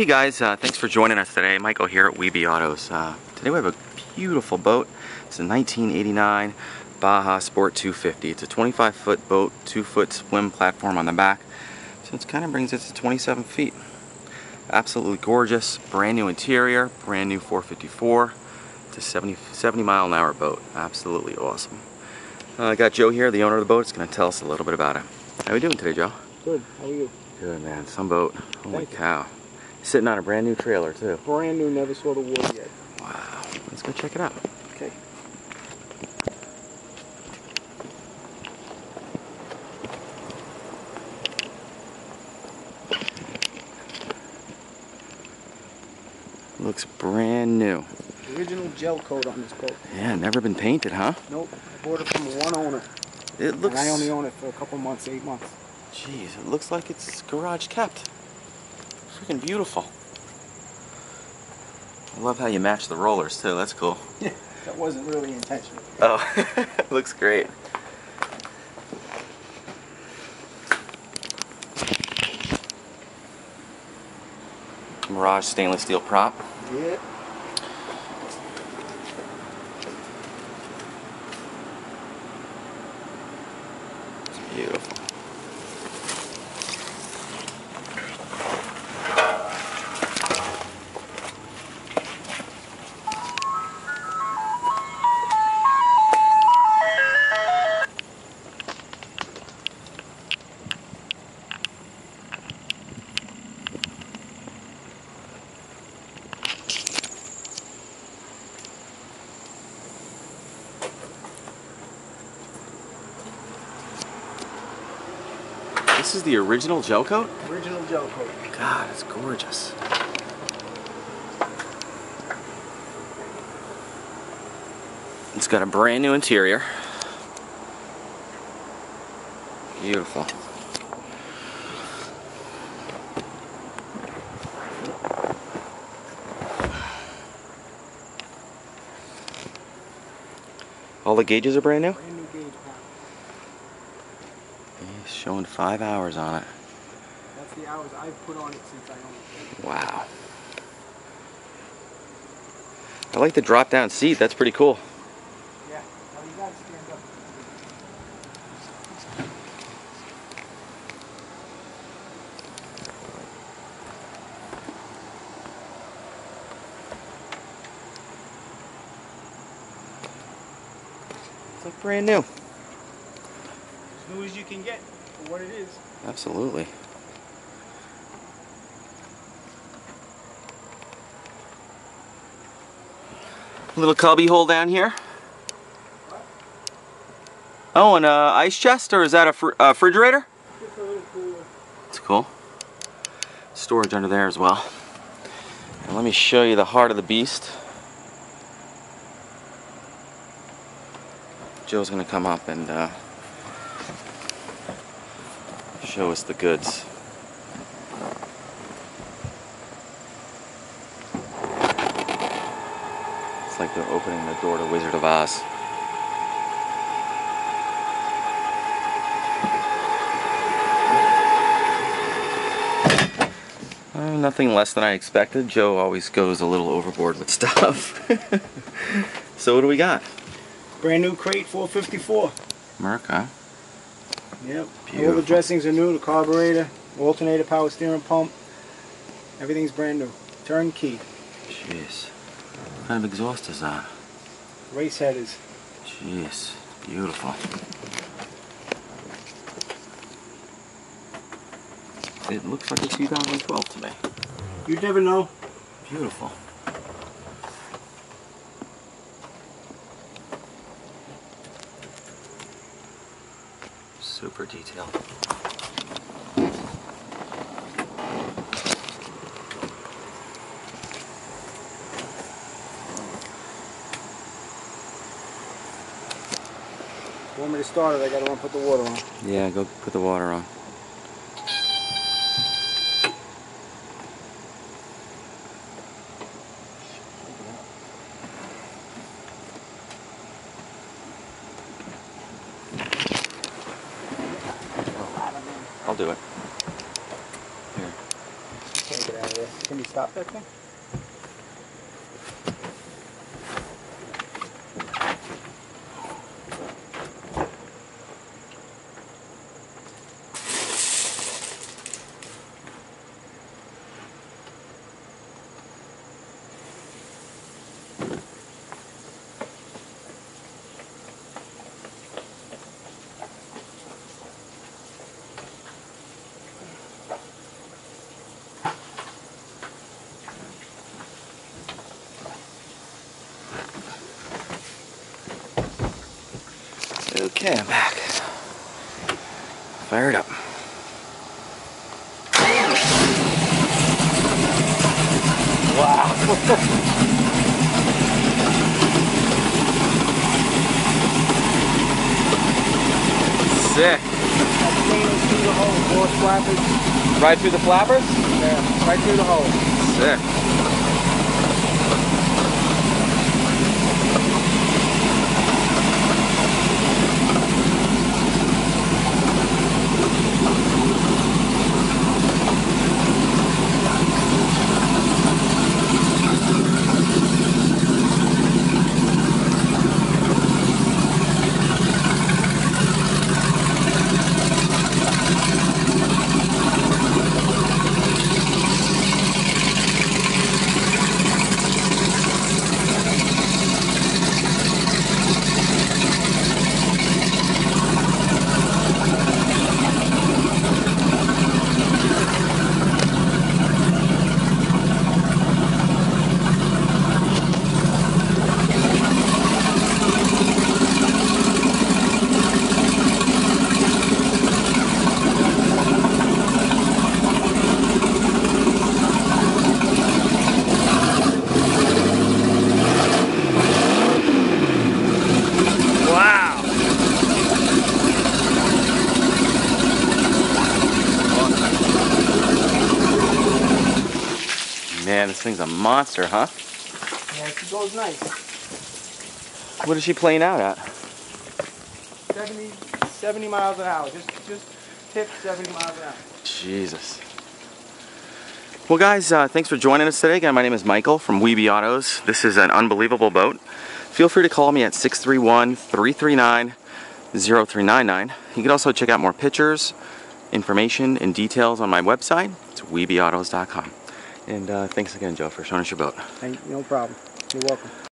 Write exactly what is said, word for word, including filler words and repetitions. Hey guys, uh, thanks for joining us today. Michael here at WeBe Autos. Uh, today we have a beautiful boat. It's a nineteen eighty-nine Baja Sport two fifty. It's a twenty-five foot boat, two foot swim platform on the back. So it kind of brings it to twenty-seven feet. Absolutely gorgeous, brand new interior, brand new four fifty-four. It's a seventy, seventy mile an hour boat. Absolutely awesome. Uh, I got Joe here, the owner of the boat. He's going to tell us a little bit about it. How are you doing today, Joe? Good, how are you? Good, man. Some boat. Holy cow. Sitting on a brand new trailer too. Brand new, never saw the water yet. Wow. Let's go check it out. Okay. Looks brand new. Original gel coat on this boat. Yeah, never been painted, huh? Nope. I bought it from one owner. It looks. And I only own it for a couple months, eight months. Jeez, it looks like it's garage kept. Freaking beautiful. I love how you match the rollers too, that's cool. Yeah, that wasn't really intentional. Oh, looks great. Mirage stainless steel prop. Yeah. It's beautiful. This is the original gel coat? Original gel coat. God, it's gorgeous. It's got a brand new interior. Beautiful. All the gauges are brand new? Brand new gauge. He's showing five hours on it. That's the hours I've put on it since I owned it. Wow. I like the drop down seat, that's pretty cool. Yeah, well, you gotta stand up. It's like brand new. As new as you can get for what it is. Absolutely. Little cubby hole down here. What? Oh, and uh, ice chest, or is that a fr uh, refrigerator? It's a little cooler. It's cool. Storage under there as well. And let me show you the heart of the beast. Joe's gonna come up and uh, show us the goods. It's like they're opening the door to Wizard of Oz. Uh, nothing less than I expected. Joe always goes a little overboard with stuff. So what do we got? Brand new crate, four fifty-four. Merca. Yep. Beautiful. All the dressings are new, the carburetor, alternator, power steering pump. Everything's brand new. Turnkey. Jeez. What kind of exhaust is that? Race headers. Jeez. Beautiful. It looks like a two thousand twelve to me. You'd never know. Beautiful. Super detailed. Want me to start it? I gotta want to put the water on. Yeah, go put the water on. I'll do it. Here. Can't get out of this. Can you stop that thing? Okay, I'm back. Fired up. Wow. Sick. Through the hole, four flappers. Right through the flappers? Yeah, right through the hole. Sick. Man, this thing's a monster, huh? Yeah, she goes nice. What is she playing out at? seventy, seventy miles an hour. Just just tip seventy miles an hour. Jesus. Well, guys, uh, thanks for joining us today. Again, my name is Michael from WeBe Autos. This is an unbelievable boat. Feel free to call me at six three one, three three nine, zero three nine nine. You can also check out more pictures, information, and details on my website. It's webe autos dot com. And uh, thanks again, Joe, for showing us your boat. No problem. You're welcome.